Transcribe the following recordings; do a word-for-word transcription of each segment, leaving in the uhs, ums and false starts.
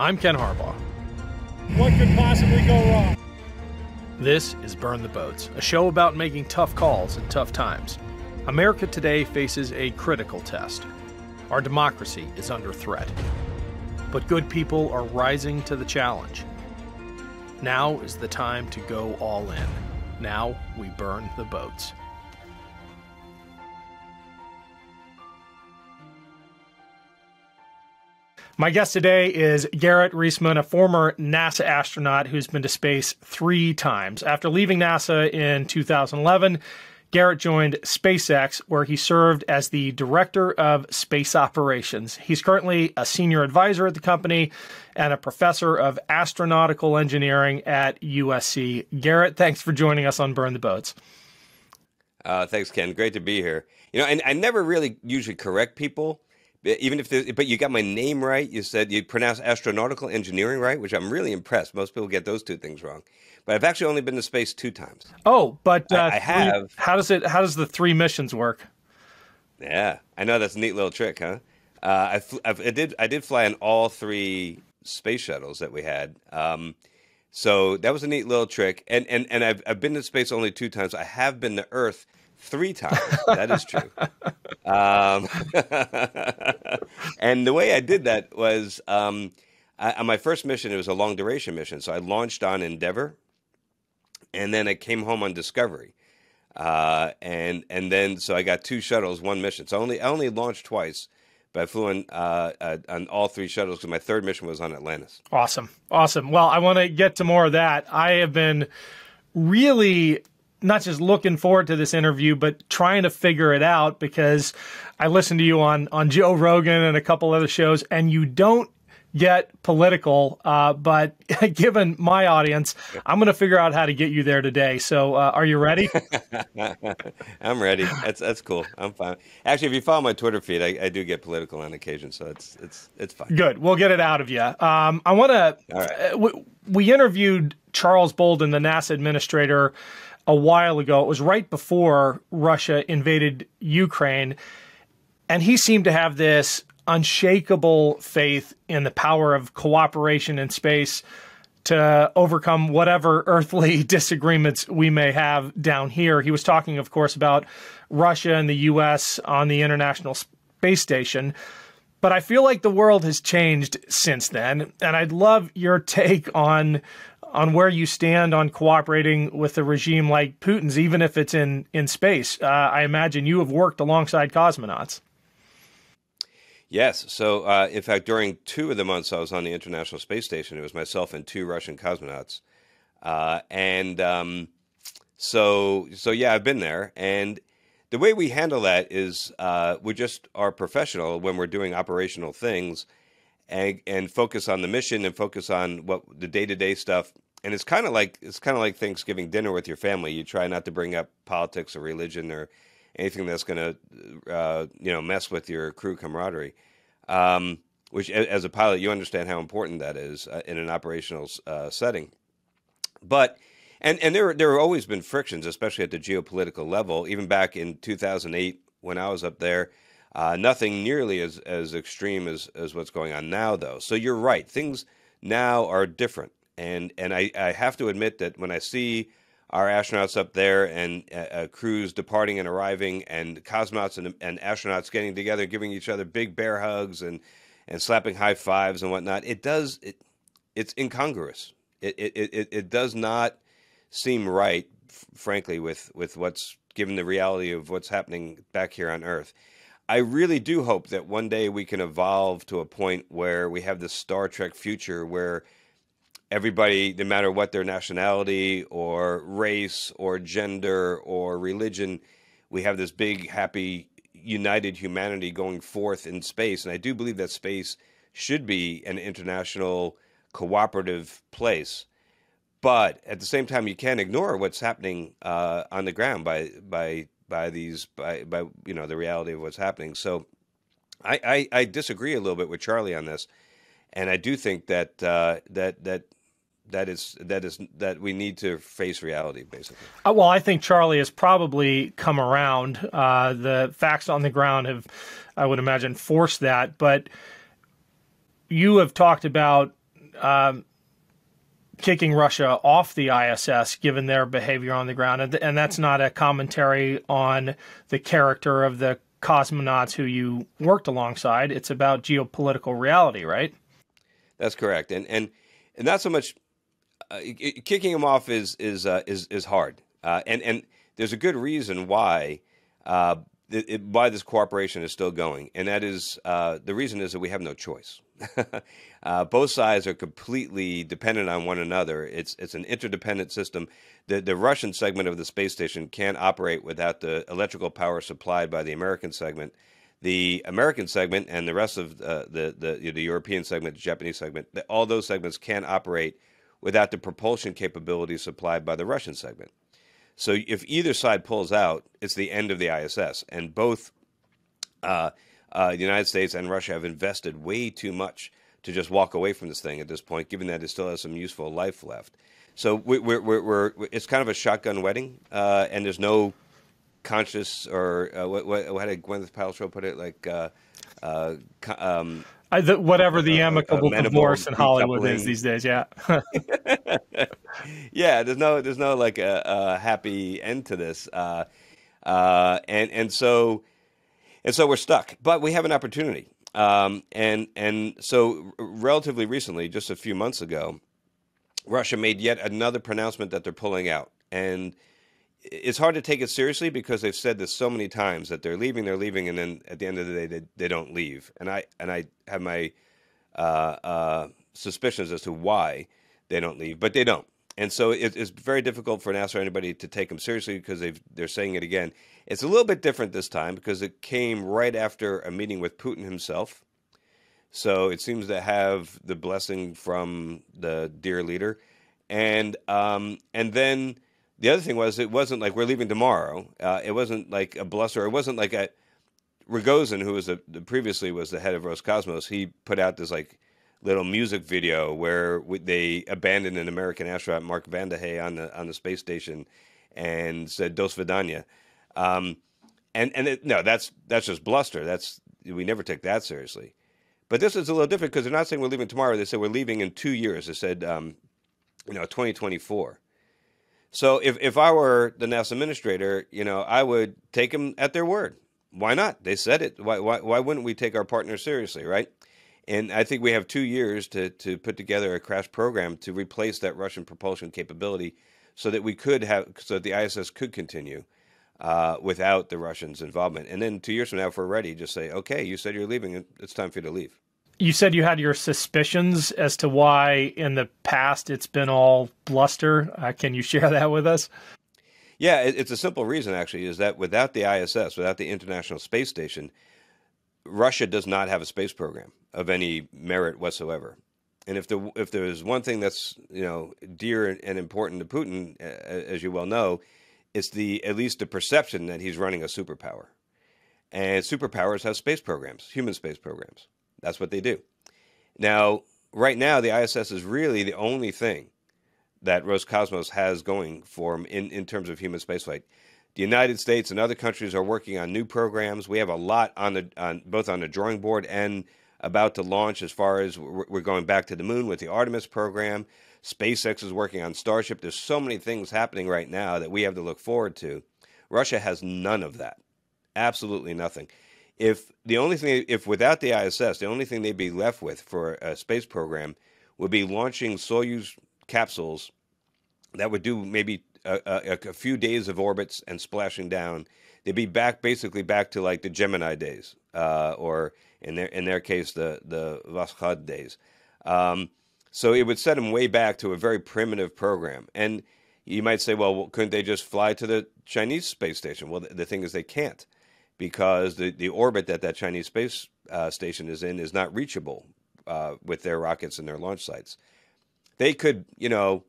I'm Ken Harbaugh. What could possibly go wrong? This is Burn the Boats, a show about making tough calls in tough times. America today faces a critical test. Our democracy is under threat. But good people are rising to the challenge. Now is the time to go all in. Now we burn the boats. My guest today is Garrett Reisman, a former NASA astronaut who's been to space three times. After leaving NASA in two thousand eleven, Garrett joined SpaceX, where he served as the director of space operations. He's currently a senior advisor at the company and a professor of astronautical engineering at U S C. Garrett, thanks for joining us on Burn the Boats. Uh, thanks, Ken. Great to be here. You know, and I never really usually correct people. Even if, but you got my name right. You said you pronounce astronautical engineering right, which I'm really impressed. Most people get those two things wrong. But I've actually only been to space two times. Oh, but uh, I, I have. How does it? How does the three missions work? Yeah, I know, that's a neat little trick, huh? Uh, I, fl I've, I did. I did fly on all three space shuttles that we had. Um, so that was a neat little trick. And and and I've I've been to space only two times. I have been to Earth three times. That is true. Um, and the way I did that was, um, I, on my first mission, it was a long duration mission. So I launched on Endeavor, and then I came home on Discovery. Uh, and, and then, so I got two shuttles, one mission. So I only, I only launched twice, but I flew in, uh, uh, on all three shuttles, because my third mission was on Atlantis. Awesome. Awesome. Well, I want to get to more of that. I have been really not just looking forward to this interview, but trying to figure it out, because I listened to you on, on Joe Rogan and a couple other shows, and you don't get political, uh, but given my audience, I'm going to figure out how to get you there today. So uh, are you ready? I'm ready. That's, that's cool. I'm fine. Actually, if you follow my Twitter feed, I, I do get political on occasion, so it's, it's, it's fine. Good. We'll get it out of you. Um, I want to, right. uh, we, we interviewed Charles Bolden, the NASA administrator, a while ago. It was right before Russia invaded Ukraine, and he seemed to have this unshakable faith in the power of cooperation in space to overcome whatever earthly disagreements we may have down here. He was talking, of course, about Russia and the U S on the International Space Station. But I feel like the world has changed since then, and I'd love your take on on where you stand on cooperating with a regime like Putin's, even if it's in, in space. Uh, I imagine you have worked alongside cosmonauts. Yes. So, uh, in fact, during two of the months I was on the International Space Station, it was myself and two Russian cosmonauts. Uh, and um, so, so yeah, I've been there. And the way we handle that is uh, we just are professional when we're doing operational things, And, and focus on the mission and focus on what the day-to-day stuff. And it's kind of like, it's kind of like Thanksgiving dinner with your family. You try not to bring up politics or religion or anything that's going to, uh, you know, mess with your crew camaraderie, um, which as a pilot, you understand how important that is uh, in an operational uh, setting. But, and, and there, there have always been frictions, especially at the geopolitical level. Even back in two thousand eight, when I was up there, Uh, nothing nearly as, as extreme as, as what's going on now, though. So you're right. Things now are different. And, and I, I have to admit that when I see our astronauts up there and uh, uh, crews departing and arriving and cosmonauts and, and astronauts getting together, giving each other big bear hugs and, and slapping high fives and whatnot, it does, it, it's incongruous. It, it, it, it does not seem right, frankly, with, with what's given the reality of what's happening back here on Earth. I really do hope that one day we can evolve to a point where we have this Star Trek future where everybody, no matter what their nationality or race or gender or religion, we have this big, happy, united humanity going forth in space. And I do believe that space should be an international cooperative place. But at the same time, you can't ignore what's happening uh, on the ground by by. by these, by, by, you know, the reality of what's happening. So I, I, I disagree a little bit with Charlie on this. And I do think that, uh, that, that, that is, that is, that we need to face reality, basically. Uh, well, I think Charlie has probably come around. Uh, the facts on the ground have, I would imagine, forced that, but you have talked about um, kicking Russia off the I S S, given their behavior on the ground. And, th and that's not a commentary on the character of the cosmonauts who you worked alongside. It's about geopolitical reality, right? That's correct. And, and, and not so much uh, it, kicking them off is, is, uh, is, is hard. Uh, and, and there's a good reason why, uh, it, it, why this cooperation is still going. And that is, uh, the reason is that we have no choice. uh, both sides are completely dependent on one another. It's, it's an interdependent system. The, the Russian segment of the space station can't operate without the electrical power supplied by the American segment. The American segment and the rest of uh, the, the, the European segment, the Japanese segment, the, all those segments can't operate without the propulsion capability supplied by the Russian segment. So if either side pulls out, it's the end of the I S S. And both uh, uh, the United States and Russia have invested way too much to just walk away from this thing at this point, given that it still has some useful life left. So we're, we're, we're, we're, it's kind of a shotgun wedding, uh, and there's no conscious or uh, what, what, how did Gwyneth Paltrow put it? Like uh, uh, um, I, the, whatever the uh, amicable uh, divorce in Hollywood is these days, yeah. Yeah, there's no, there's no like a, a happy end to this, uh, uh, and and so, and so we're stuck. But we have an opportunity, um, and and so relatively recently, just a few months ago, Russia made yet another pronouncement that they're pulling out, and it's hard to take it seriously because they've said this so many times that they're leaving, they're leaving, and then at the end of the day, they they don't leave. And I and I have my uh, uh, suspicions as to why they don't leave, but they don't. And so it, it's very difficult for NASA or anybody to take them seriously because they've, they're saying it again. It's a little bit different this time because it came right after a meeting with Putin himself. So it seems to have the blessing from the dear leader. And, um, and then the other thing was it wasn't like we're leaving tomorrow. Uh, it wasn't like a bluster. It wasn't like a Rogozin, who was the, the previously was the head of Roscosmos. He put out this like little music video where they abandoned an American astronaut, Mark Vande Hei, on the on the space station, and said "Dos Vidania," um, and and it, no, that's that's just bluster. That's we never take that seriously. But this is a little different because they're not saying we're leaving tomorrow. They said we're leaving in two years. They said, um, you know, twenty twenty-four. So if if I were the NASA administrator, you know, I would take them at their word. Why not? They said it. Why why why wouldn't we take our partner seriously, right? And I think we have two years to, to put together a crash program to replace that Russian propulsion capability so that we could have, so that the I S S could continue uh, without the Russians' involvement. And then two years from now, if we're ready, just say, okay, you said you're leaving, it's time for you to leave. You said you had your suspicions as to why in the past it's been all bluster. Uh, can you share that with us? Yeah, it, it's a simple reason, actually, is that without the I S S, without the International Space Station, Russia does not have a space program of any merit whatsoever. And if the if there is one thing that's, you know, dear and important to Putin, as you well know, it's the at least the perception that he's running a superpower. And superpowers have space programs, human space programs. That's what they do. Now, right now, the I S S is really the only thing that Roscosmos has going for him in, in terms of human spaceflight. The United States and other countries are working on new programs. We have a lot on the on, both on the drawing board and about to launch as far as we're going back to the moon with the Artemis program. SpaceX is working on Starship. There's so many things happening right now that we have to look forward to. Russia has none of that. Absolutely nothing. If the only thing, if without the I S S, the only thing they'd be left with for a space program would be launching Soyuz capsules that would do maybe A, a, a few days of orbits and splashing down. They'd be back basically back to like the Gemini days, uh, or in their in their case the the Voskhod days. Um, so it would set them way back to a very primitive program. And you might say, well, couldn't they just fly to the Chinese space station? Well, the, the thing is they can't because the the orbit that that Chinese space uh, station is in is not reachable uh, with their rockets and their launch sites. They could, you know,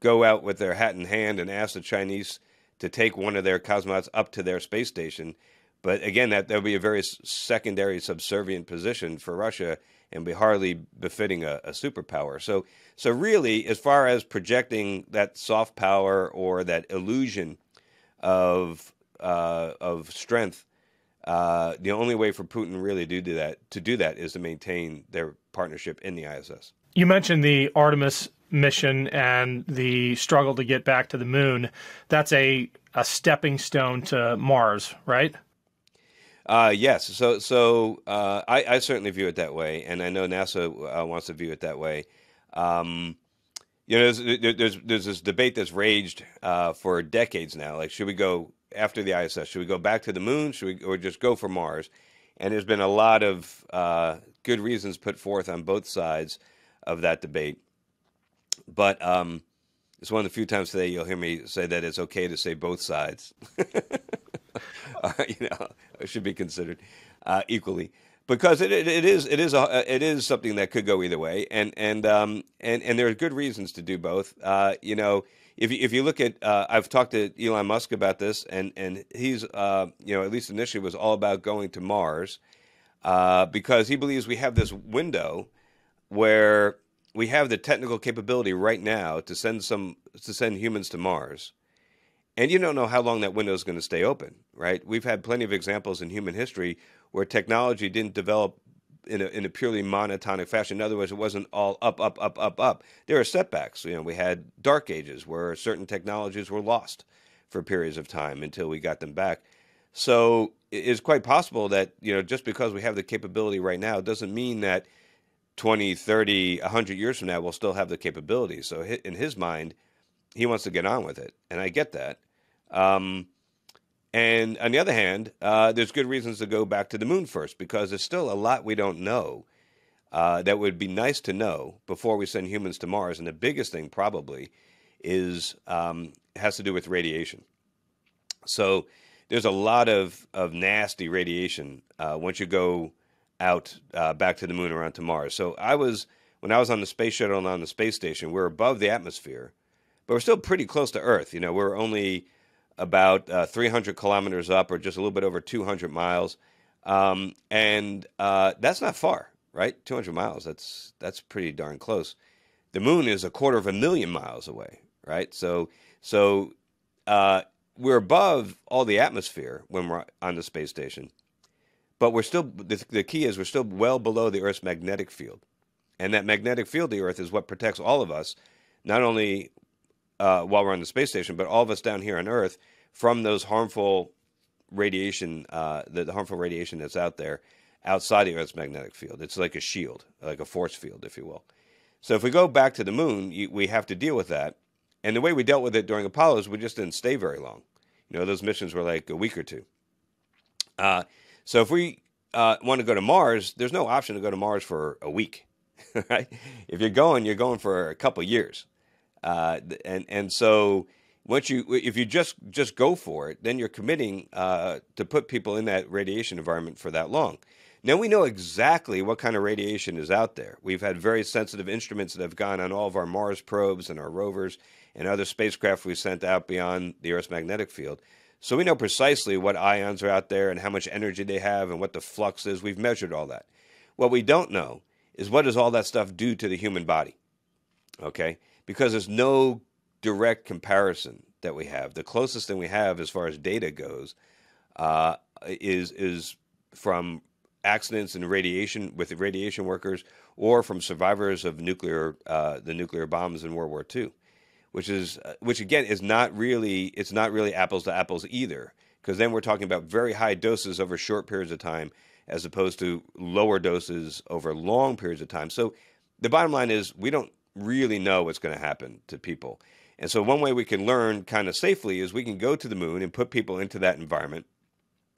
go out with their hat in hand and ask the Chinese to take one of their cosmonauts up to their space station. But again, that would be a very secondary subservient position for Russia and be hardly befitting a, a superpower. So, so really, as far as projecting that soft power or that illusion of, uh, of strength, uh, the only way for Putin really to do that, to do that is to maintain their partnership in the I S S. You mentioned the Artemis mission and the struggle to get back to the moon. That's a, a stepping stone to Mars, right? Uh, yes. So so uh, I, I certainly view it that way, and I know NASA uh, wants to view it that way. Um, you know, there's, there's, there's this debate that's raged uh, for decades now. Like, should we go after the I S S? Should we go back to the moon? Should we, or just go for Mars? And there's been a lot of uh, good reasons put forth on both sides of that debate. But um, it's one of the few times today you'll hear me say that it's okay to say both sides. uh, you know, it should be considered uh, equally, because it, it, it is it is a, it is something that could go either way, and and um, and and there are good reasons to do both. Uh, you know, if if you look at, uh, I've talked to Elon Musk about this, and and he's uh, you know, at least initially was all about going to Mars, uh, because he believes we have this window where we have the technical capability right now to send some to send humans to Mars. And you don't know how long that window is going to stay open, right? We've had plenty of examples in human history where technology didn't develop in a, in a purely monotonic fashion. In other words, it wasn't all up, up, up, up, up. There are setbacks. You know, we had dark ages where certain technologies were lost for periods of time until we got them back. So it is quite possible that, you know, just because we have the capability right now doesn't mean that twenty, thirty, a hundred years from now, we'll still have the capability. So in his mind, he wants to get on with it, and I get that. Um, and on the other hand, uh, there's good reasons to go back to the moon first, because there's still a lot we don't know uh, that would be nice to know before we send humans to Mars. And the biggest thing probably is um, has to do with radiation. So there's a lot of, of nasty radiation uh, once you go out uh, back to the moon or onto Mars. So I was, when I was on the space shuttle and on the space station, we're above the atmosphere, but we're still pretty close to Earth. You know, we're only about uh, three hundred kilometers up, or just a little bit over two hundred miles. Um, and uh, that's not far, right? two hundred miles, that's, that's pretty darn close. The moon is a quarter of a million miles away, right? So, so uh, we're above all the atmosphere when we're on the space station, but we're still, the, the key is we're still well below the Earth's magnetic field. And that magnetic field of the Earth is what protects all of us, not only Uh, while we're on the space station, but all of us down here on Earth, from those harmful radiation, uh, the, the harmful radiation that's out there outside the Earth's magnetic field. It's like a shield, like a force field, if you will. So if we go back to the moon, you, we have to deal with that. And the way we dealt with it during Apollo is we just didn't stay very long. You know, those missions were like a week or two. Uh, so if we uh, want to go to Mars, there's no option to go to Mars for a week, right? If you're going, you're going for a couple years. Uh, and, and so once you, if you just, just go for it, then you're committing, uh, to put people in that radiation environment for that long. Now we know exactly what kind of radiation is out there. We've had very sensitive instruments that have gone on all of our Mars probes and our rovers and other spacecraft we sent out beyond the Earth's magnetic field. So we know precisely what ions are out there and how much energy they have and what the flux is. We've measured all that. What we don't know is, what does all that stuff do to the human body? Okay. Because there's no direct comparison that we have. The closest thing we have as far as data goes uh, is, is from accidents and radiation with radiation workers, or from survivors of nuclear, uh, the nuclear bombs in World War Two, which is, uh, which again is not really, it's not really apples to apples either. Because then we're talking about very high doses over short periods of time, as opposed to lower doses over long periods of time. So the bottom line is, we don't really know what's going to happen to people. And so one way we can learn kind of safely is we can go to the moon and put people into that environment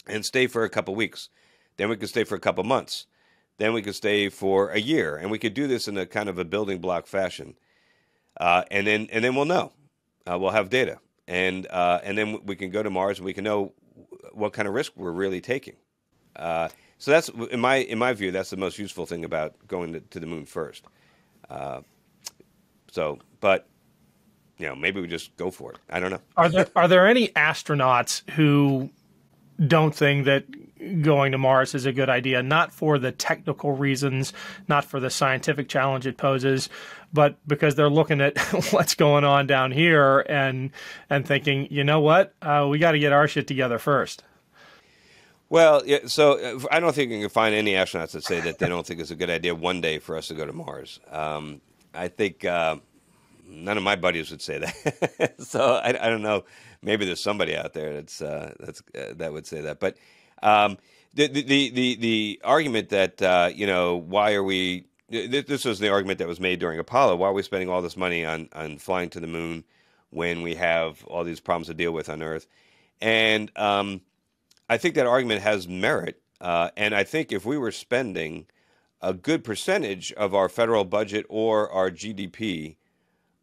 and stay for a couple weeks. Then we can stay for a couple months. Then we can stay for a year. And we could do this in a kind of a building block fashion. Uh, and then and then we'll know. Uh, we'll have data. And, uh, and then we can go to Mars and we can know what kind of risk we're really taking. Uh, so that's, in my, in my view, that's the most useful thing about going to, to the moon first. Uh, So, but, you know, maybe we just go for it. I don't know. Are there, are there any astronauts who don't think that going to Mars is a good idea? Not for the technical reasons, not for the scientific challenge it poses, but because they're looking at what's going on down here and, and thinking, you know what, uh, we got to get our shit together first. Well, yeah, so I don't think you can find any astronauts that say that they don't think it's a good idea one day for us to go to Mars. Um, I think uh, none of my buddies would say that. So I, I don't know. Maybe there's somebody out there that's uh, that's uh, that would say that. But um, the, the the the argument that uh, you know, why are we? This was the argument that was made during Apollo. Why are we spending all this money on on flying to the moon when we have all these problems to deal with on Earth? And um, I think that argument has merit, uh, and I think if we were spending a good percentage of our federal budget or our G D P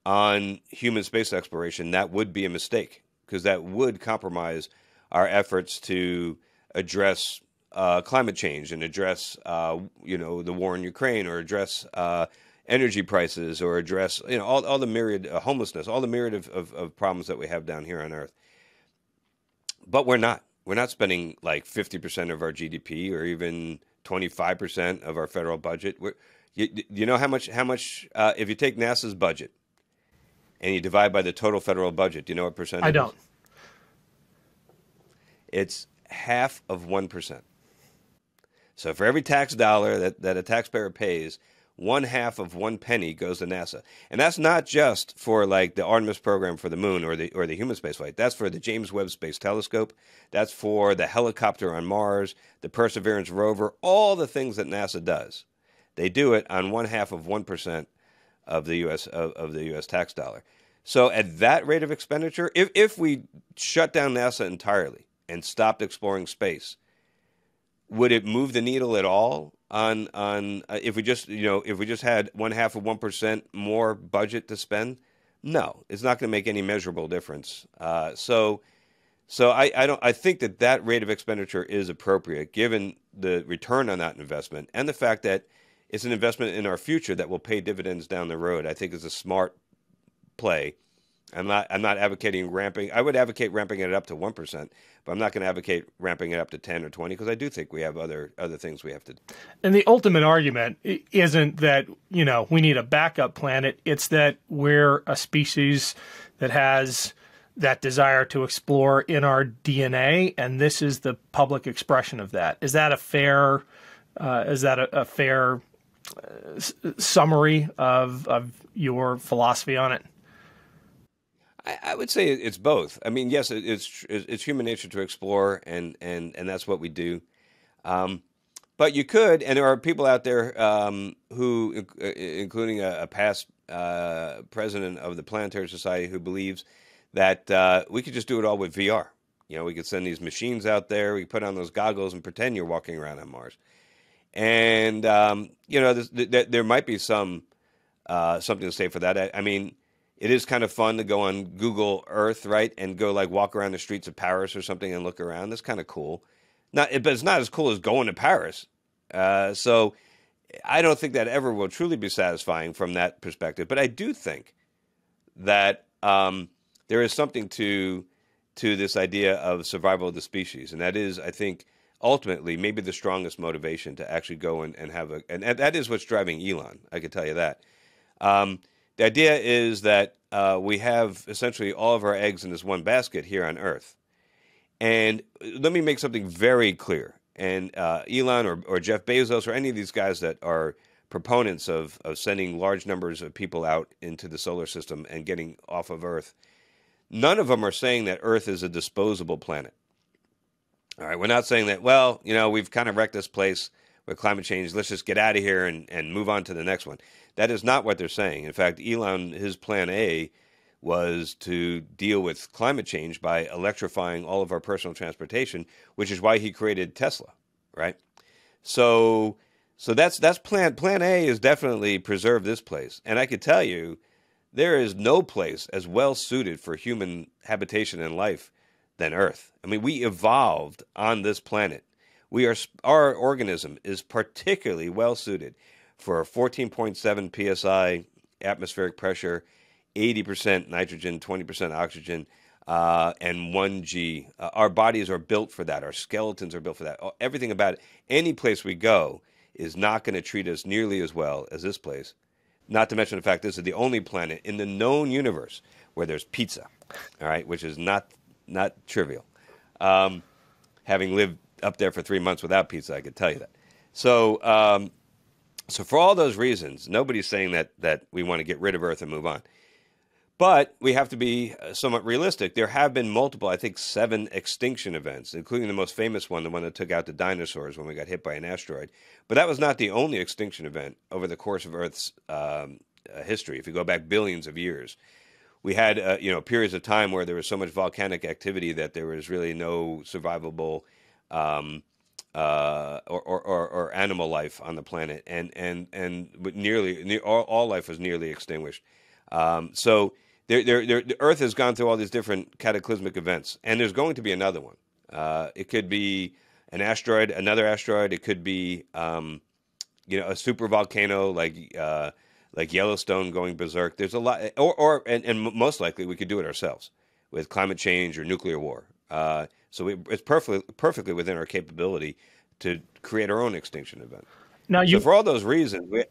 on human space exploration, that would be a mistake, because that would compromise our efforts to address uh, climate change and address, uh, you know, the war in Ukraine, or address uh, energy prices, or address, you know, all, all the myriad uh, homelessness, all the myriad of, of, of problems that we have down here on Earth. But we're not. We're not spending like fifty percent of our G D P or even twenty-five percent of our federal budget. We're, you, you know how much, how much uh, if you take NASA's budget and you divide by the total federal budget, do you know what percentage? I don't. It's half of one percent. So for every tax dollar that, that a taxpayer pays, one half of one penny goes to NASA. And that's not just for like the Artemis program for the moon, or the or the human spaceflight. That's for the James Webb Space Telescope. That's for the helicopter on Mars, the Perseverance rover, all the things that NASA does. They do it on one half of one percent of the U S of, of the U S tax dollar. So at that rate of expenditure, if, if we shut down NASA entirely and stopped exploring space, would it move the needle at all? On on uh, if we just you know if we just had one half of one percent more budget to spend, no, it's not going to make any measurable difference. Uh, so, so I, I don't I think that that rate of expenditure is appropriate given the return on that investment and the fact that it's an investment in our future that will pay dividends down the road. I think is a smart play. I'm not I'm not advocating ramping. I would advocate ramping it up to one percent, but I'm not going to advocate ramping it up to ten or twenty, because I do think we have other other things we have to do. And the ultimate argument isn't that, you know, we need a backup planet. It's that we're a species that has that desire to explore in our D N A, and this is the public expression of that. Is that a fair? Uh, is that a, a fair uh, summary of of your philosophy on it? I would say it's both. I mean, yes, it's it's human nature to explore, and and and that's what we do. Um, but you could, and there are people out there um, who, including a, a past uh, president of the Planetary Society, who believes that uh, we could just do it all with V R. You know, we could send these machines out there, we could put on those goggles and pretend you're walking around on Mars. And um, you know, there, there might be some uh, something to say for that. I, I mean. It is kind of fun to go on Google Earth, right, and go like walk around the streets of Paris or something and look around. That's kind of cool. Not, but it's not as cool as going to Paris. Uh, so I don't think that ever will truly be satisfying from that perspective. But I do think that um, there is something to to this idea of survival of the species, and that is, I think, ultimately maybe the strongest motivation to actually go and, and have a and that is what's driving Elon. I can tell you that. Um, The idea is that uh, we have essentially all of our eggs in this one basket here on Earth. And let me make something very clear. And uh, Elon or, or Jeff Bezos or any of these guys that are proponents of, of sending large numbers of people out into the solar system and getting off of Earth, none of them are saying that Earth is a disposable planet. All right, we're not saying that, well, you know, we've kind of wrecked this place with climate change, let's just get out of here and, and move on to the next one. That is not what they're saying. In fact, Elon, his plan A was to deal with climate change by electrifying all of our personal transportation, which is why he created Tesla, right? So so that's that's plan plan A is definitely preserve this place. And I could tell you there is no place as well suited for human habitation and life than Earth. I mean, we evolved on this planet. We are, our organism is particularly well suited for fourteen point seven P S I atmospheric pressure, eighty percent nitrogen, twenty percent oxygen, uh, and one G. Uh, our bodies are built for that. Our skeletons are built for that. Everything about it. Any place we go is not going to treat us nearly as well as this place. Not to mention the fact this is the only planet in the known universe where there's pizza, all right, which is not, not trivial. Um, having lived up there for three months without pizza, I could tell you that. So, um, so for all those reasons, nobody's saying that that we want to get rid of Earth and move on. But we have to be somewhat realistic. There have been multiple, I think, seven extinction events, including the most famous one, the one that took out the dinosaurs when we got hit by an asteroid. But that was not the only extinction event over the course of Earth's um, history. If you go back billions of years, we had uh, you know periods of time where there was so much volcanic activity that there was really no survivable um, uh, or, or, or, or animal life on the planet, and and and nearly ne all, all life was nearly extinguished. Um, so. There, there, there, the Earth has gone through all these different cataclysmic events, and there's going to be another one. Uh, it could be an asteroid, another asteroid. It could be, um, you know, a super volcano like uh, like Yellowstone going berserk. There's a lot, or, or and, and most likely we could do it ourselves with climate change or nuclear war. Uh, so we, it's perfectly perfectly within our capability to create our own extinction event. Now, you so for all those reasons, we,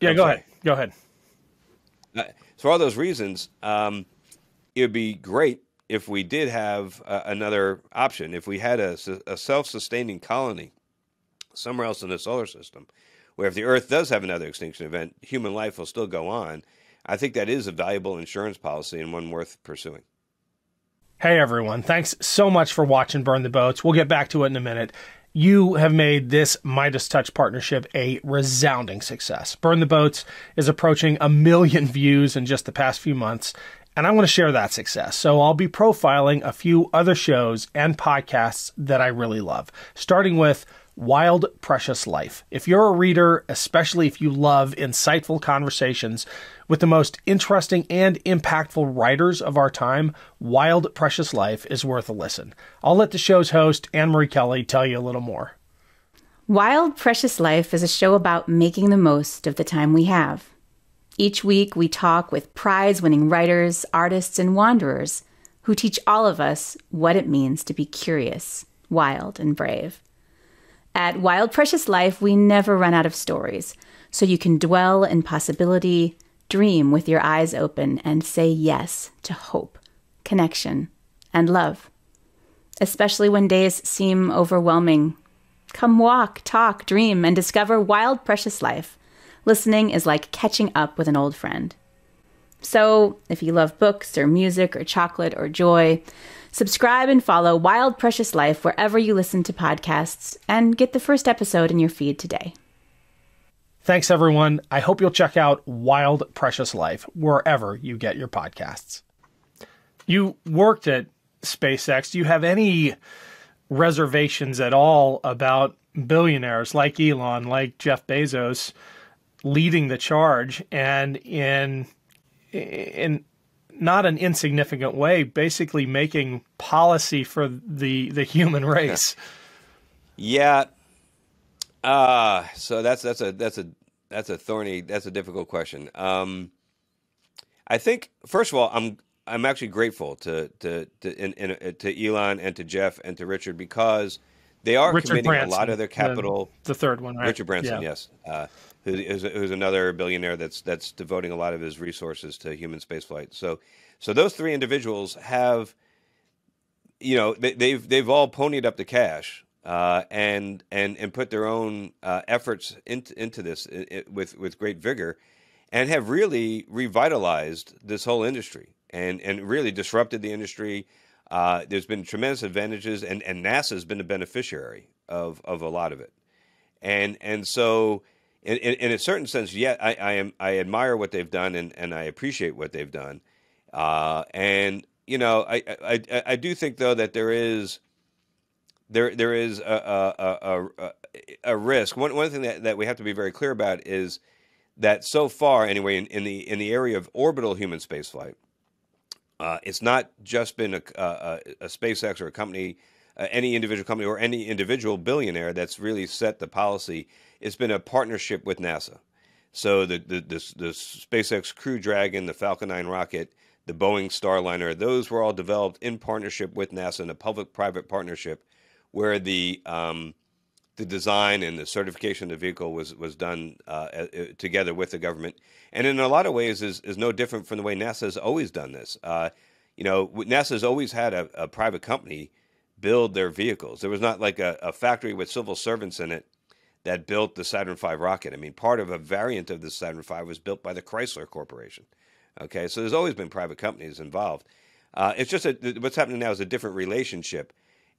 yeah, I'm go sorry. ahead, go ahead. Uh, for all those reasons, um, it would be great if we did have uh, another option, if we had a, a self-sustaining colony somewhere else in the solar system, where if the Earth does have another extinction event, human life will still go on. I think that is a valuable insurance policy and one worth pursuing. Hey, everyone. Thanks so much for watching Burn the Boats. We'll get back to it in a minute. You have made this Midas Touch partnership a resounding success. Burn the Boats is approaching a million views in just the past few months, and I want to share that success. So I'll be profiling a few other shows and podcasts that I really love, starting with Wild Precious Life. If you're a reader, especially if you love insightful conversations with the most interesting and impactful writers of our time, Wild Precious Life is worth a listen. I'll let the show's host, Anne Marie Kelly, tell you a little more. Wild Precious Life is a show about making the most of the time we have. Each week, we talk with prize-winning writers, artists, and wanderers who teach all of us what it means to be curious, wild, and brave. At Wild Precious Life, we never run out of stories, so you can dwell in possibility, dream with your eyes open, and say yes to hope, connection, and love. Especially when days seem overwhelming. Come walk, talk, dream, and discover Wild Precious Life. Listening is like catching up with an old friend. So, if you love books or music or chocolate or joy, subscribe and follow Wild Precious Life wherever you listen to podcasts and get the first episode in your feed today. Thanks, everyone. I hope you'll check out Wild Precious Life wherever you get your podcasts. You worked at SpaceX. Do you have any reservations at all about billionaires like Elon, like Jeff Bezos, leading the charge and in in not an insignificant way, basically making policy for the, the human race? Yeah. Uh, so that's, that's a, that's a, that's a thorny, that's a difficult question. Um, I think, first of all, I'm, I'm actually grateful to, to, to, in, in, to Elon and to Jeff and to Richard, because they are Richard committing Branson, a lot of their capital. The, the third one, right? Richard Branson. Yeah. Yes. Uh, Who's, who's another billionaire that's that's devoting a lot of his resources to human spaceflight. So, so those three individuals have, you know, they, they've they've all ponied up the cash uh, and and and put their own uh, efforts into into this it, with with great vigor, and have really revitalized this whole industry and and really disrupted the industry. Uh, there's been tremendous advantages, and and NASA's been a beneficiary of of a lot of it, and and so. In, in, in a certain sense, yeah, I, I am. I admire what they've done, and, and I appreciate what they've done. Uh, and you know, I, I I do think though that there is there there is a a, a, a risk. One one thing that, that we have to be very clear about is that so far, anyway, in, in the in the area of orbital human spaceflight, uh, it's not just been a, a, a SpaceX or a company. Uh, any individual company or any individual billionaire that's really set the policy. It's been a partnership with NASA. So the the, the, the SpaceX Crew Dragon, the Falcon nine rocket, the Boeing Starliner, those were all developed in partnership with NASA in a public-private partnership where the um, the design and the certification of the vehicle was, was done uh, together with the government. And in a lot of ways is, is no different from the way NASA has always done this. Uh, you know, NASA's always had a, a private company build their vehicles. There was not like a, a factory with civil servants in it that built the Saturn five rocket. I mean, part of a variant of the Saturn five was built by the Chrysler Corporation. Okay, so there's always been private companies involved. Uh, it's just a, what's happening now is a different relationship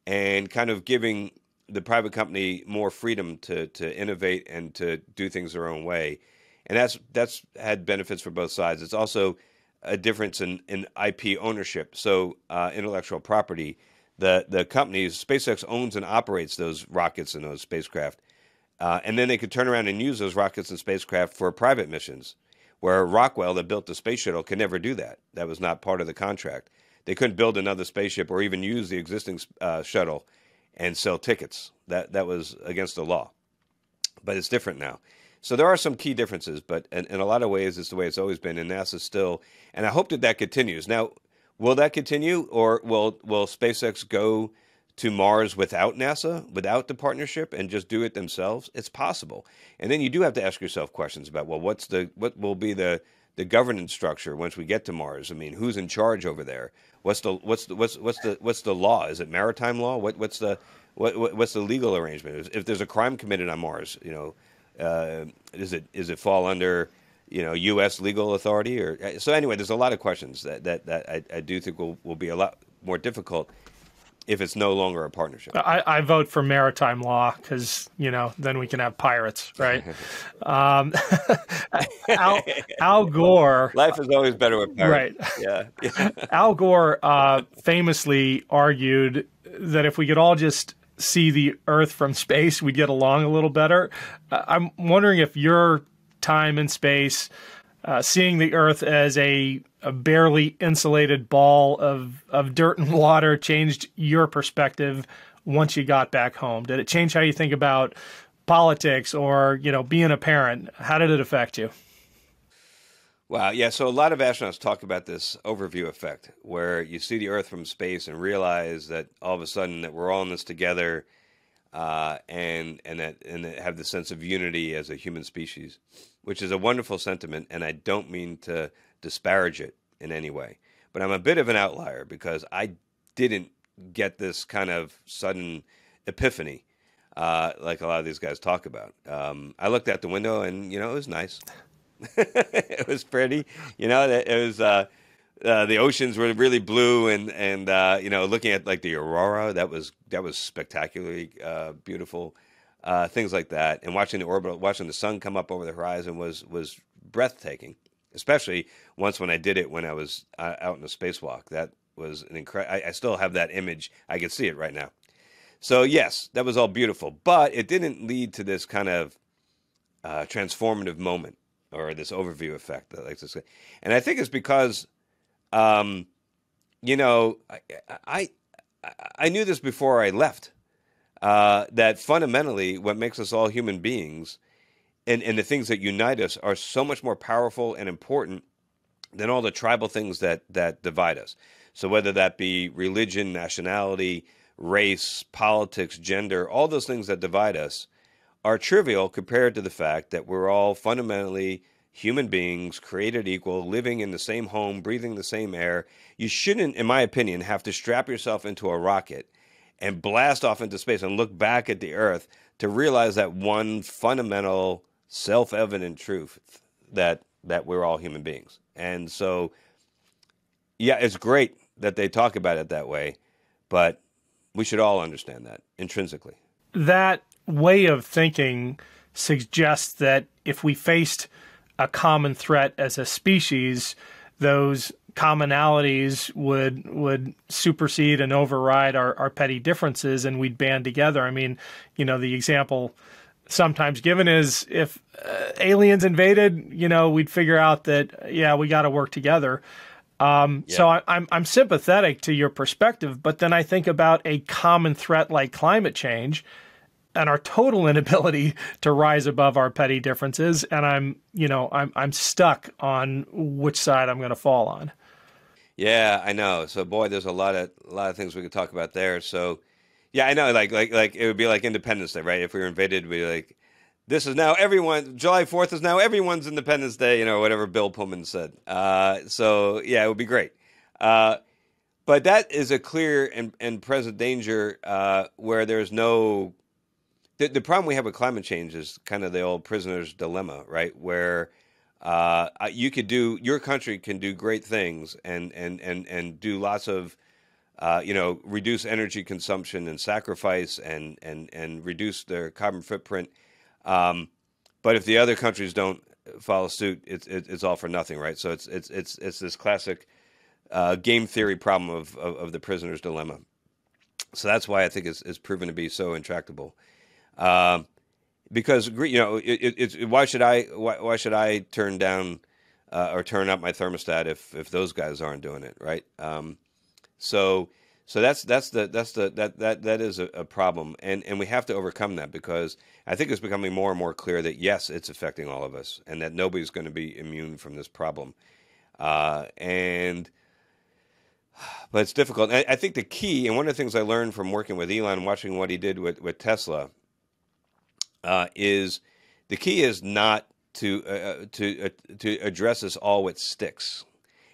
and kind of giving the private company more freedom to, to innovate and to do things their own way. And that's that's had benefits for both sides. It's also a difference in, in I P ownership. So uh, intellectual property, the, the companies, SpaceX owns and operates those rockets and those spacecraft. Uh, and then they could turn around and use those rockets and spacecraft for private missions, where Rockwell, that built the space shuttle, could never do that. That was not part of the contract. They couldn't build another spaceship or even use the existing uh, shuttle and sell tickets. That, that was against the law. But it's different now. So there are some key differences, but in, in a lot of ways, it's the way it's always been, and NASA still. And I hope that that continues. Now, will that continue, or will, will SpaceX go to Mars without NASA, without the partnership, and just do it themselves? It's possible. And then you do have to ask yourself questions about, well, what's the what will be the the governance structure once we get to Mars? I mean, who's in charge over there? What's the what's the, what's what's the what's the law? Is it maritime law? What what's the what, what what's the legal arrangement? If there's a crime committed on Mars, you know, uh, is it is it fall under, you know, U S legal authority? Or so anyway, there's a lot of questions that that, that I, I do think will will be a lot more difficult if it's no longer a partnership. I, I vote for maritime law because, you know, then we can have pirates, right? um, Al, Al Gore... Life is always better with pirates. Right. Yeah. Al Gore uh, famously argued that if we could all just see the Earth from space, we'd get along a little better. Uh, I'm wondering if your time in space, uh, seeing the Earth as a... a barely insulated ball of, of dirt and water changed your perspective once you got back home? Did it change how you think about politics or, you know, being a parent? How did it affect you? Wow. Yeah. So a lot of astronauts talk about this overview effect where you see the Earth from space and realize that all of a sudden that we're all in this together uh, and, and, that, and that have the sense of unity as a human species, which is a wonderful sentiment. And I don't mean to disparage it in any way, but I'm a bit of an outlier because I didn't get this kind of sudden epiphany uh, like a lot of these guys talk about. Um, I looked out the window and, you know, it was nice. It was pretty, you know, it was, uh, uh, the oceans were really blue and, and uh, you know, looking at like the aurora, that was, that was spectacularly uh, beautiful, uh, things like that. And watching the orbital, watching the sun come up over the horizon was, was breathtaking. Especially once when I did it when I was uh, out in a spacewalk. That was an incredible... I, I still have that image. I can see it right now. So, yes, that was all beautiful. But it didn't lead to this kind of uh, transformative moment or this overview effect that I like to say. And I think it's because, um, you know, I, I, I knew this before I left, uh, that fundamentally what makes us all human beings... And, and the things that unite us are so much more powerful and important than all the tribal things that, that divide us. So whether that be religion, nationality, race, politics, gender, all those things that divide us are trivial compared to the fact that we're all fundamentally human beings, created equal, living in the same home, breathing the same air. You shouldn't, in my opinion, have to strap yourself into a rocket and blast off into space and look back at the Earth to realize that one fundamental self-evident truth that that we're all human beings. And so, yeah, it's great that they talk about it that way, but we should all understand that intrinsically. That way of thinking suggests that if we faced a common threat as a species, those commonalities would would supersede and override our, our petty differences, and we'd band together. I mean, you know, the example sometimes given is if uh, aliens invaded, you know, we'd figure out that, yeah, we got to work together. Um, yeah. So I, I'm, I'm sympathetic to your perspective, but then I think about a common threat like climate change and our total inability to rise above our petty differences. And I'm, you know, I'm, I'm stuck on which side I'm going to fall on. Yeah, I know. So, boy, there's a lot of a lot of things we could talk about there. So, yeah, I know. Like, like, like, it would be like Independence Day, right? If we were invaded, we'd be like, "This is now everyone. July fourth is now everyone's Independence Day," you know, whatever Bill Pullman said. Uh, so, yeah, it would be great. Uh, But that is a clear and, and present danger uh, where there's no... The, the problem we have with climate change is kind of the old prisoner's dilemma, right? Where uh, you could do... Your country can do great things and, and, and, and do lots of, uh, you know, reduce energy consumption and sacrifice and, and, and reduce their carbon footprint. Um, but if the other countries don't follow suit, it's, it's all for nothing, right? So it's, it's, it's, it's this classic... Uh, game theory problem of, of, of the prisoner's dilemma. So that's why I think it's, it's proven to be so intractable. Uh, because, you know, it, it, it's, why should I why, why should I turn down uh, or turn up my thermostat if, if those guys aren't doing it, right? Um, so so that's that's the that's the that that that is a, a problem, and and we have to overcome that, because I think it's becoming more and more clear that yes, it's affecting all of us, and that nobody's going to be immune from this problem, uh, and. But it's difficult. I, I think the key, and one of the things I learned from working with Elon, watching what he did with, with Tesla, uh, is the key is not to uh, to uh, to address this all with sticks.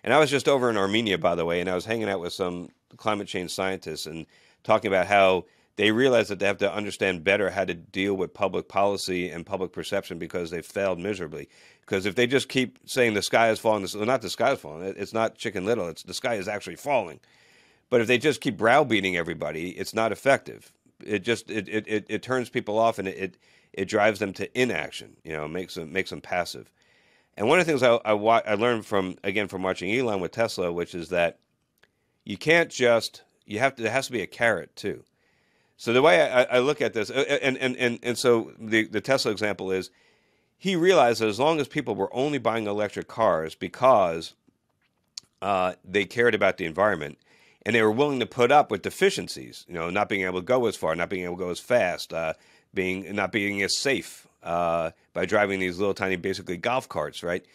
And I was just over in Armenia, by the way, and I was hanging out with some climate change scientists and talking about how they realize that they have to understand better how to deal with public policy and public perception, because they've failed miserably. Because if they just keep saying the sky is falling, well, not the sky is falling, it's not Chicken Little, it's the sky is actually falling. But if they just keep browbeating everybody, it's not effective. It just, it, it, it, it turns people off, and it, it, it drives them to inaction, you know, makes them, makes them passive. And one of the things I, I, wa I learned from, again, from watching Elon with Tesla, which is that you can't just, you have to, there has to be a carrot too. So the way I, I look at this, and, and, and, and so the, the Tesla example is, he realized that as long as people were only buying electric cars because uh, they cared about the environment, and they were willing to put up with deficiencies, you know, not being able to go as far, not being able to go as fast, uh, being not being as safe uh, by driving these little tiny, basically golf carts, right?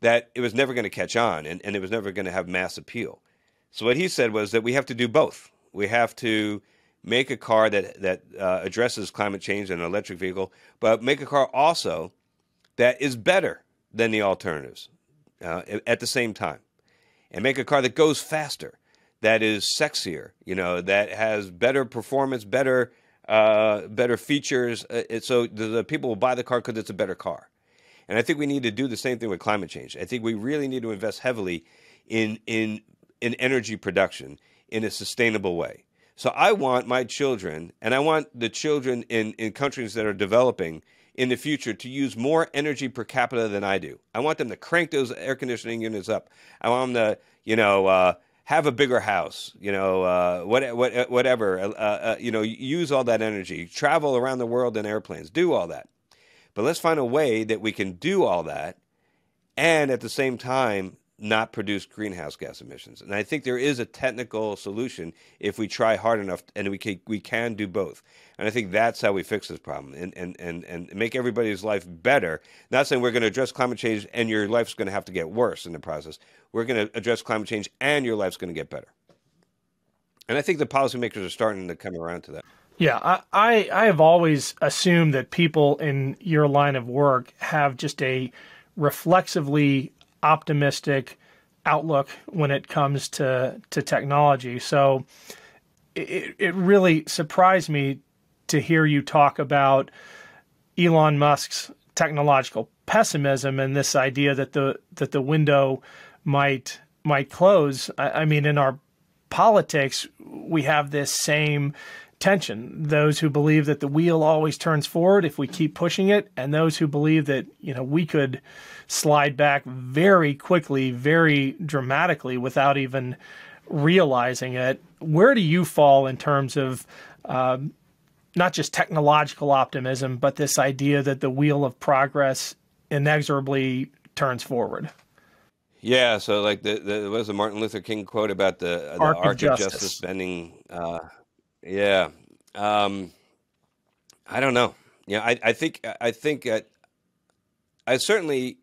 That it was never going to catch on, and, and it was never going to have mass appeal. So what he said was that we have to do both. We have to make a car that, that uh, addresses climate change and an electric vehicle, but make a car also that is better than the alternatives uh, at the same time. And make a car that goes faster, that is sexier, you know, that has better performance, better uh, better features. Uh, it, so the, the people will buy the car because it's a better car. And I think we need to do the same thing with climate change. I think we really need to invest heavily in, in, in energy production in a sustainable way. So I want my children, and I want the children in, in countries that are developing in the future, to use more energy per capita than I do. I want them to crank those air conditioning units up. I want them to, you know, uh, have a bigger house, you know, uh, what, what, whatever, uh, uh, you know, use all that energy, travel around the world in airplanes, do all that. But let's find a way that we can do all that and at the same time not produce greenhouse gas emissions. And I think there is a technical solution if we try hard enough, and we can, we can do both. And I think that's how we fix this problem and, and, and, and make everybody's life better. Not saying we're going to address climate change and your life's going to have to get worse in the process. We're going to address climate change and your life's going to get better. And I think the policymakers are starting to come around to that. Yeah, I, I, I have always assumed that people in your line of work have just a reflexively optimistic outlook when it comes to, to technology. So it, it really surprised me to hear you talk about Elon Musk's technological pessimism and this idea that the, that the window might, might close. I, I mean, in our politics, we have this same tension. Those who believe that the wheel always turns forward if we keep pushing it, and those who believe that, you know, we could slide back very quickly, very dramatically without even realizing it. Where do you fall in terms of um, not just technological optimism, but this idea that the wheel of progress inexorably turns forward? Yeah, so like the, the what was the Martin Luther King quote about the, uh, the arc, arc of justice, justice bending? Uh, Yeah, um, I don't know. Yeah, I, I think I think that I certainly,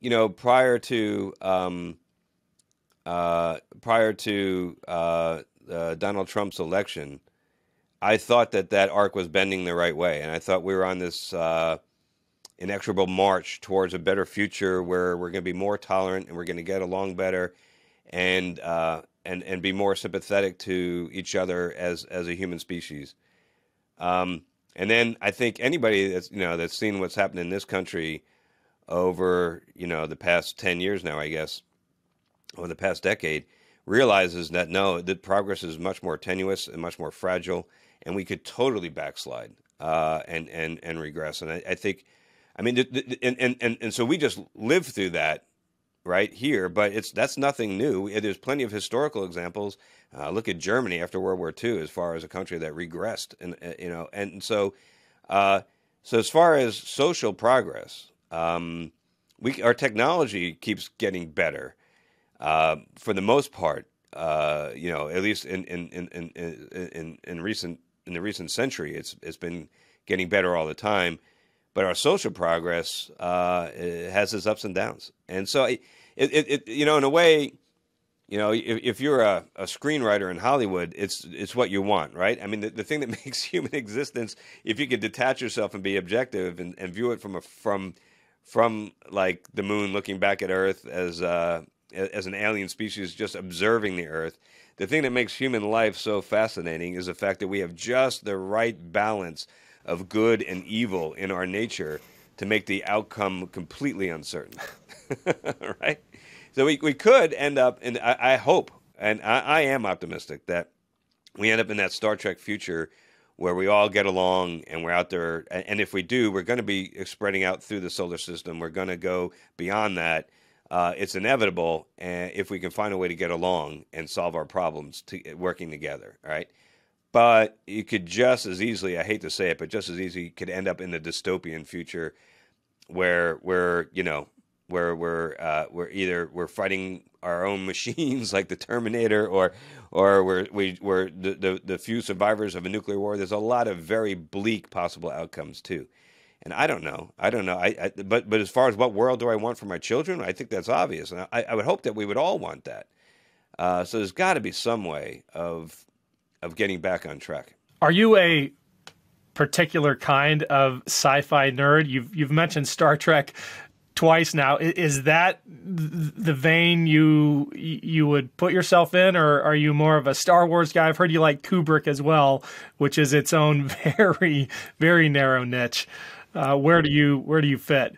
you know, prior to um, uh, prior to uh, uh, Donald Trump's election, I thought that that arc was bending the right way, and I thought we were on this uh, inexorable march towards a better future where we're going to be more tolerant and we're going to get along better. and uh, and and be more sympathetic to each other as as a human species. Um, and then I think anybody that's you know that's seen what's happened in this country over you know the past ten years now, I guess, or the past decade, realizes that no, that progress is much more tenuous and much more fragile, and we could totally backslide uh, and and and regress. And I, I think. I mean, and, and, and, and so we just live through that right here, but it's that's nothing new. There's plenty of historical examples. Uh, look at Germany after World War Two, as far as a country that regressed, and you know, and so, uh, so as far as social progress, um, we our technology keeps getting better uh, for the most part. Uh, you know, at least in in in in in, in recent in the recent century, it's it's been getting better all the time. But our social progress uh, it has its ups and downs, and so it, it, it, you know, in a way, you know, if, if you're a, a screenwriter in Hollywood, it's it's what you want, right? I mean, the, the thing that makes human existence, if you could detach yourself and be objective and, and view it from a from from like the moon looking back at Earth as uh, as an alien species just observing the Earth, the thing that makes human life so fascinating is the fact that we have just the right balance of good and evil in our nature to make the outcome completely uncertain, right? So we, we could end up, and I, I hope, and I, I am optimistic that we end up in that Star Trek future where we all get along and we're out there, and, and if we do, we're going to be spreading out through the solar system. We're going to go beyond that. Uh, it's inevitable and if we can find a way to get along and solve our problems to, working together, right? But you could just as easily, I hate to say it, but just as easily could end up in the dystopian future where where you know, where we're uh, we're either we're fighting our own machines like the Terminator or or we're we we're the, the, the few survivors of a nuclear war. There's a lot of very bleak possible outcomes too. And I don't know. I don't know. I, I but but as far as what world do I want for my children, I think that's obvious. And I, I would hope that we would all want that. Uh, so there's gotta be some way of of getting back on track. Are you a particular kind of sci-fi nerd? You've, you've mentioned Star Trek twice now. Is that the vein you, you would put yourself in, or are you more of a Star Wars guy? I've heard you like Kubrick as well, which is its own very, very narrow niche. Uh, where do you, where do you fit?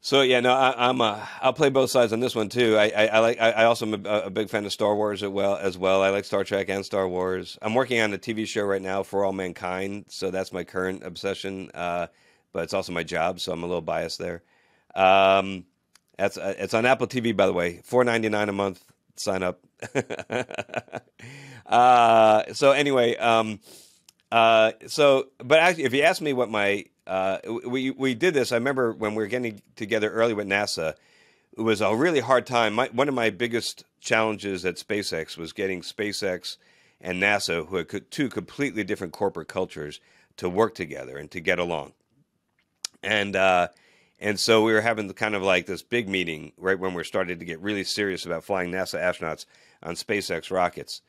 So yeah, no, I, I'm a, I'll play both sides on this one too. I, I, I like. I, I also am a, a big fan of Star Wars as well. As well, I like Star Trek and Star Wars. I'm working on a T V show right now, For All Mankind. So that's my current obsession, uh, but it's also my job, so I'm a little biased there. Um, that's uh, it's on Apple T V, by the way, four ninety-nine a month. Sign up. uh, so anyway, um, uh, so but actually, if you ask me what my Uh, we, we did this. I remember when we were getting together early with NASA, it was a really hard time. My, one of my biggest challenges at SpaceX was getting SpaceX and NASA, who are co- two completely different corporate cultures, to work together and to get along. And, uh, and so we were having kind of like this big meeting right when we started to get really serious about flying NASA astronauts on SpaceX rockets.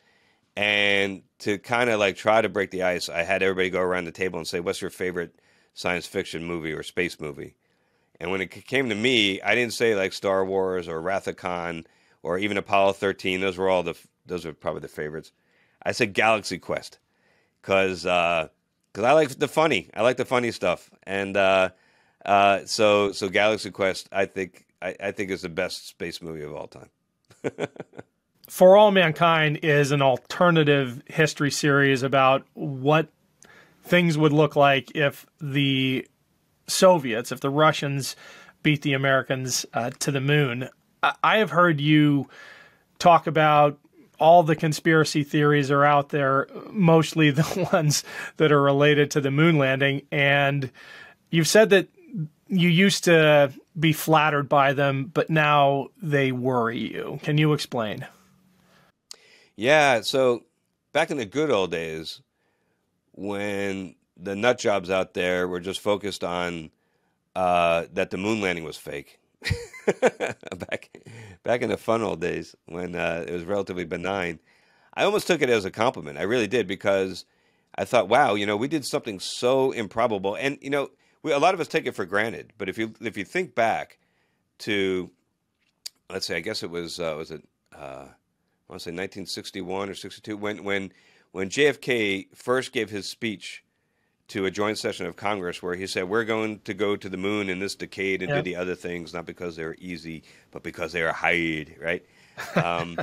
And to kind of like try to break the ice, I had everybody go around the table and say, what's your favorite science fiction movie or space movie? And when it came to me, I didn't say like Star Wars or Wrath of Khan or even Apollo thirteen. Those were all the, those were probably the favorites. I said Galaxy Quest, cause, uh, cause I like the funny, I like the funny stuff. And, uh, uh, so, so Galaxy Quest, I think, I, I think is the best space movie of all time. For All Mankind is an alternative history series about what things would look like if the Soviets, if the Russians beat the Americans uh, to the moon. I have heard you talk about all the conspiracy theories are out there, mostly the ones that are related to the moon landing. And you've said that you used to be flattered by them, but now they worry you. Can you explain? Yeah. So back in the good old days, when the nut jobs out there were just focused on uh, that the moon landing was fake, back back in the fun old days when uh, it was relatively benign, I almost took it as a compliment. I really did, because I thought, wow, you know, we did something so improbable, and you know, we, a lot of us take it for granted. But if you if you think back to, let's say, I guess it was uh, was it uh, I want to say nineteen sixty-one or sixty-two, when when when J F K first gave his speech to a joint session of Congress where he said, we're going to go to the moon in this decade and yeah. do the other things, not because they're easy, but because they are hard, right? Um,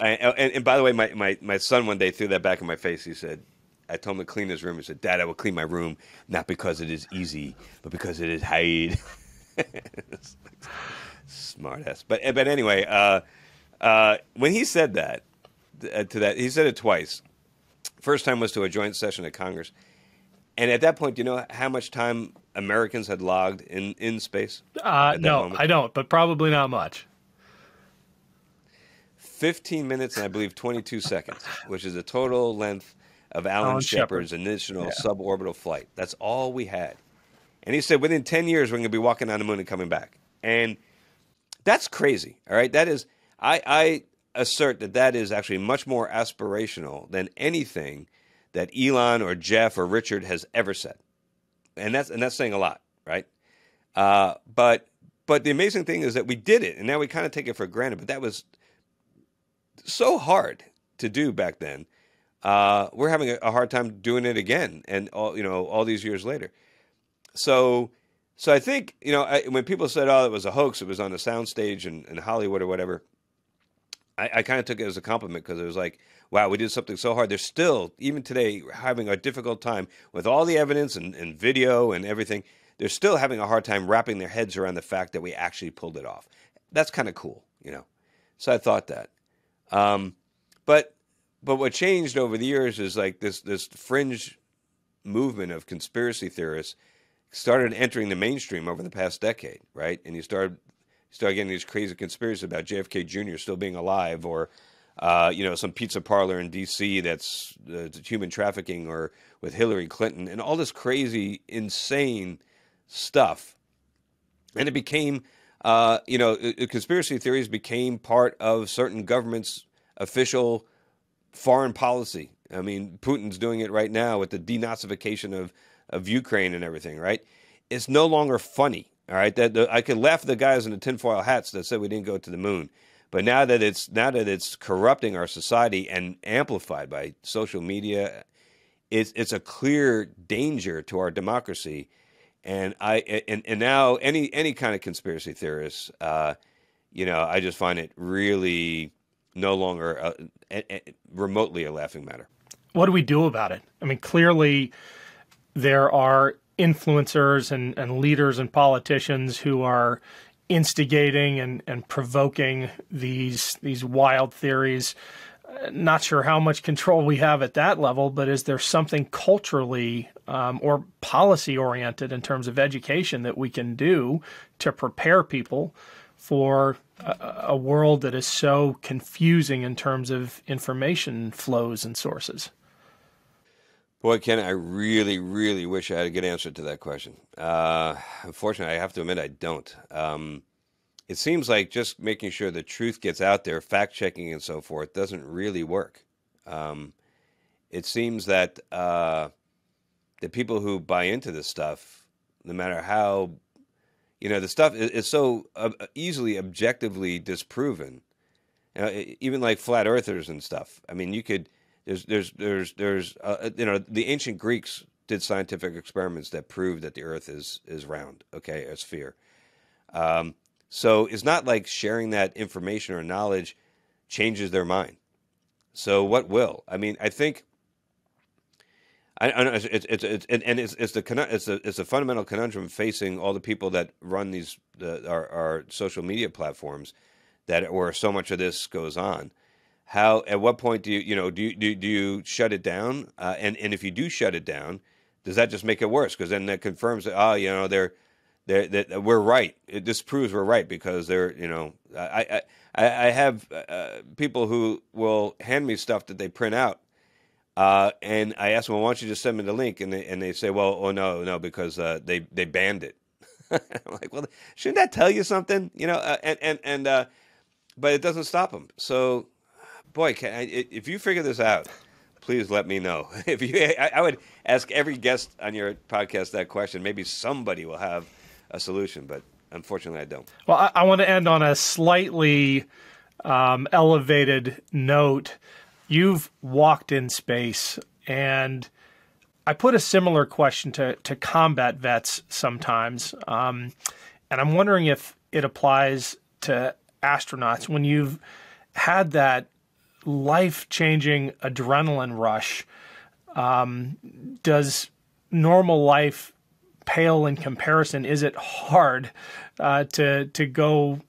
and, and, and by the way, my, my, my son one day threw that back in my face. He said, I told him to clean his room. He said, Dad, I will clean my room, not because it is easy, but because it is hard. Smart ass. But, but anyway, uh, uh, when he said that, uh, to that, he said it twice. First time was to a joint session of Congress. And at that point, do you know how much time Americans had logged in, in space? Uh, no, moment? I don't, but probably not much. fifteen minutes and I believe twenty-two seconds, which is the total length of Alan, Alan Shepard's Shepard. initial yeah. suborbital flight. That's all we had. And he said, within ten years, we're going to be walking on the moon and coming back. And that's crazy, all right? That is, I, I assert that that is actually much more aspirational than anything that Elon or Jeff or Richard has ever said. And that's, and that's saying a lot, right? Uh, but, but the amazing thing is that we did it, and now we kind of take it for granted, but that was so hard to do back then. Uh, we're having a, a hard time doing it again. And all, you know, all these years later. So, so I think, you know, I, when people said, oh, it was a hoax, it was on a soundstage in, in Hollywood or whatever, I, I kind of took it as a compliment because it was like, wow, we did something so hard. They're still, even today, having a difficult time with all the evidence and, and video and everything. They're still having a hard time wrapping their heads around the fact that we actually pulled it off. That's kind of cool, you know. So I thought that. Um, but but what changed over the years is like this this fringe movement of conspiracy theorists started entering the mainstream over the past decade, right? And you started started getting these crazy conspiracies about J F K Junior still being alive, or uh, you know, some pizza parlor in D C that's uh, human trafficking, or with Hillary Clinton, and all this crazy, insane stuff. And it became, uh, you know, it, it, conspiracy theories became part of certain governments' official foreign policy. I mean, Putin's doing it right now with the denazification of, of Ukraine and everything, right? It's no longer funny. All right, that the, I could laugh at the guys in the tinfoil hats that said we didn't go to the moon, but now that it's now that it's corrupting our society and amplified by social media, it's it's a clear danger to our democracy, and I and and now any any kind of conspiracy theorists, uh, you know, I just find it really no longer a, a, a, remotely a laughing matter. What do we do about it? I mean, clearly there are influencers and, and leaders and politicians who are instigating and, and provoking these these wild theories. Not sure how much control we have at that level, but is there something culturally um, or policy oriented in terms of education that we can do to prepare people for a, a world that is so confusing in terms of information flows and sources? Boy, Ken, I really, really wish I had a good answer to that question. Uh, unfortunately, I have to admit I don't. Um, it seems like just making sure the truth gets out there, fact-checking and so forth, doesn't really work. Um, it seems that uh, the people who buy into this stuff, no matter how, you know, the stuff is, is so uh, easily objectively disproven. You know, even like flat earthers and stuff. I mean, you could... There's, there's, there's, there's, uh, you know, the ancient Greeks did scientific experiments that proved that the Earth is is round, okay, a sphere. Um, so it's not like sharing that information or knowledge changes their mind. So what will? I mean, I think, I, I know it's it's it's and, and it's it's the it's a it's a fundamental conundrum facing all the people that run these the, our our social media platforms, that where so much of this goes on. How, at what point do you, you know, do you, do, do you shut it down? Uh, and, and if you do shut it down, does that just make it worse? Because then that confirms that, oh, you know, they're, they're, that we're right. It disproves we're right because they're, you know, I, I, I have uh, people who will hand me stuff that they print out. Uh, and I ask them, well, why don't you just send me the link? And they, and they say, well, oh no, no, because uh, they, they banned it. I'm like, well, shouldn't that tell you something? You know, uh, and, and, and uh, but it doesn't stop them. So, boy, can I, if you figure this out, please let me know. If you, I, I would ask every guest on your podcast that question. Maybe somebody will have a solution, but unfortunately I don't. Well, I, I want to end on a slightly um, elevated note, you've walked in space, and I put a similar question to, to combat vets sometimes, um, and I'm wondering if it applies to astronauts. When you've had that life-changing adrenaline rush, um, does normal life pale in comparison? Is it hard uh, to, to go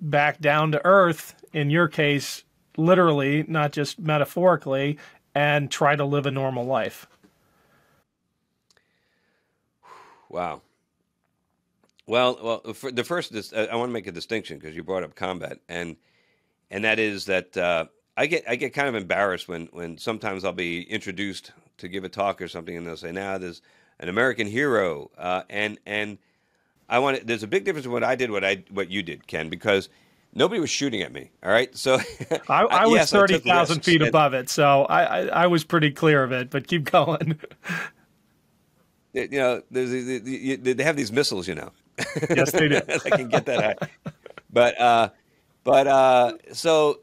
back down to Earth, in your case, literally, not just metaphorically, and try to live a normal life? Wow. Well, well, for the first, I want to make a distinction because you brought up combat, and and that is that uh, I get I get kind of embarrassed when when sometimes I'll be introduced to give a talk or something, and they'll say, "Now nah, there's an American hero," uh, and and I want to, there's a big difference in what I did, what I what you did, Ken, because nobody was shooting at me. All right, so I, I was yes, thirty thousand feet and, above it, so I, I I was pretty clear of it. But keep going. You know, they have these missiles, you know. Yes, they do. I can get that high. But, uh, but uh, so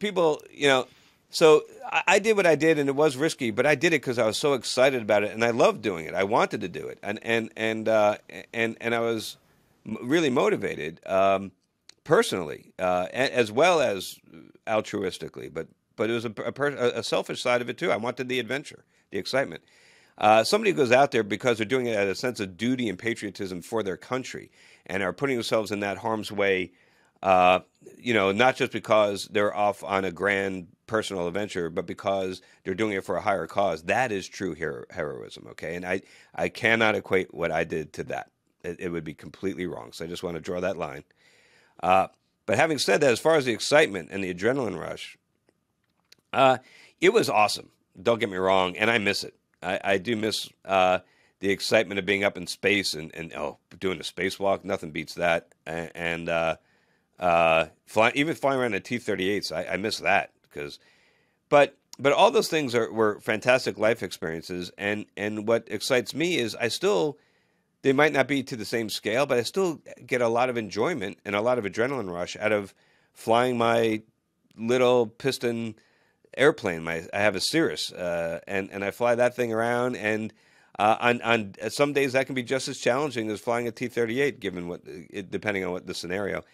people, you know, so I did what I did, and it was risky, but I did it because I was so excited about it, and I loved doing it. I wanted to do it, and and and uh, and and I was really motivated um, personally, uh, as well as altruistically. But but it was a, a, a selfish side of it too. I wanted the adventure, the excitement. Uh, somebody goes out there because they're doing it out of a sense of duty and patriotism for their country, and are putting themselves in that harm's way, uh, you know, not just because they're off on a grand personal adventure, but because they're doing it for a higher cause. That is true hero heroism, okay? And I, I cannot equate what I did to that. It, it would be completely wrong, so I just want to draw that line. Uh, but having said that, as far as the excitement and the adrenaline rush, uh, it was awesome. Don't get me wrong, and I miss it. I, I do miss uh, the excitement of being up in space and, and oh, doing a spacewalk. Nothing beats that. And, and uh, uh, fly, even flying around in T thirty-eights, I, I miss that. Because, but but all those things are were fantastic life experiences. And and what excites me is I still, they might not be to the same scale, but I still get a lot of enjoyment and a lot of adrenaline rush out of flying my little piston airplane. My I have a Cirrus, uh, and and I fly that thing around. And uh, on on some days that can be just as challenging as flying a T thirty-eight, given what it, depending on what the scenario.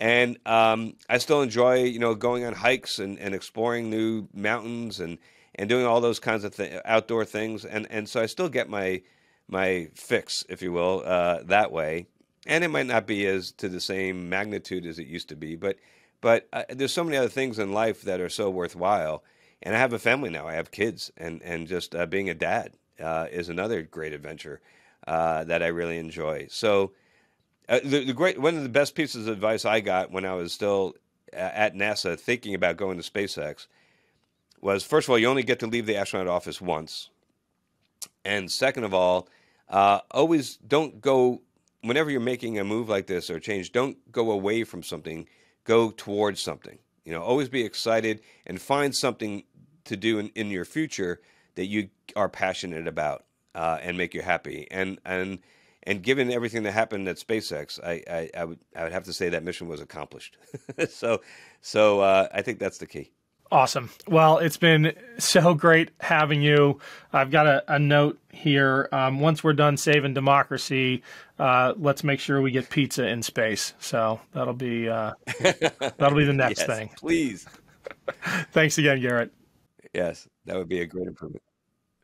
And um, I still enjoy, you know, going on hikes and, and exploring new mountains and and doing all those kinds of th outdoor things. And and so I still get my my fix, if you will, uh, that way. And it might not be as to the same magnitude as it used to be, but. But uh, there's so many other things in life that are so worthwhile. And I have a family now. I have kids. And, and just uh, being a dad uh, is another great adventure uh, that I really enjoy. So uh, the, the great, one of the best pieces of advice I got when I was still at NASA thinking about going to SpaceX was, first of all, you only get to leave the astronaut office once. And second of all, uh, always don't go, whenever you're making a move like this or change, don't go away from something. Go towards something, you know, always be excited and find something to do in, in your future that you are passionate about uh, and make you happy. And, and, and given everything that happened at SpaceX, I, I, I would, I would have to say that mission was accomplished. so, so uh, I think that's the key. Awesome. Well, it's been so great having you. I've got a, a note here. Um, once we're done saving democracy, uh, let's make sure we get pizza in space. So that'll be uh, that'll be the next yes, thing. Please. Thanks again, Garrett. Yes, that would be a great improvement.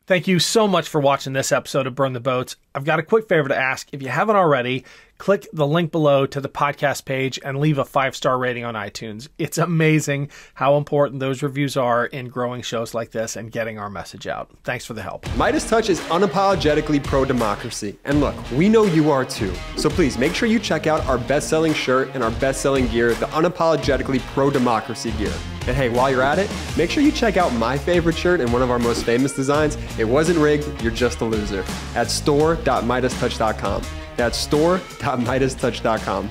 Thank you so much for watching this episode of Burn the Boats. I've got a quick favor to ask. If you haven't already, click the link below to the podcast page and leave a five-star rating on iTunes. It's amazing how important those reviews are in growing shows like this and getting our message out. Thanks for the help. Midas Touch is unapologetically pro-democracy. And look, we know you are too. So please make sure you check out our best-selling shirt and our best-selling gear, the unapologetically pro-democracy gear. And hey, while you're at it, make sure you check out my favorite shirt and one of our most famous designs. It wasn't rigged, you're just a loser. At store dot midas touch dot com. That's store dot midas touch dot com.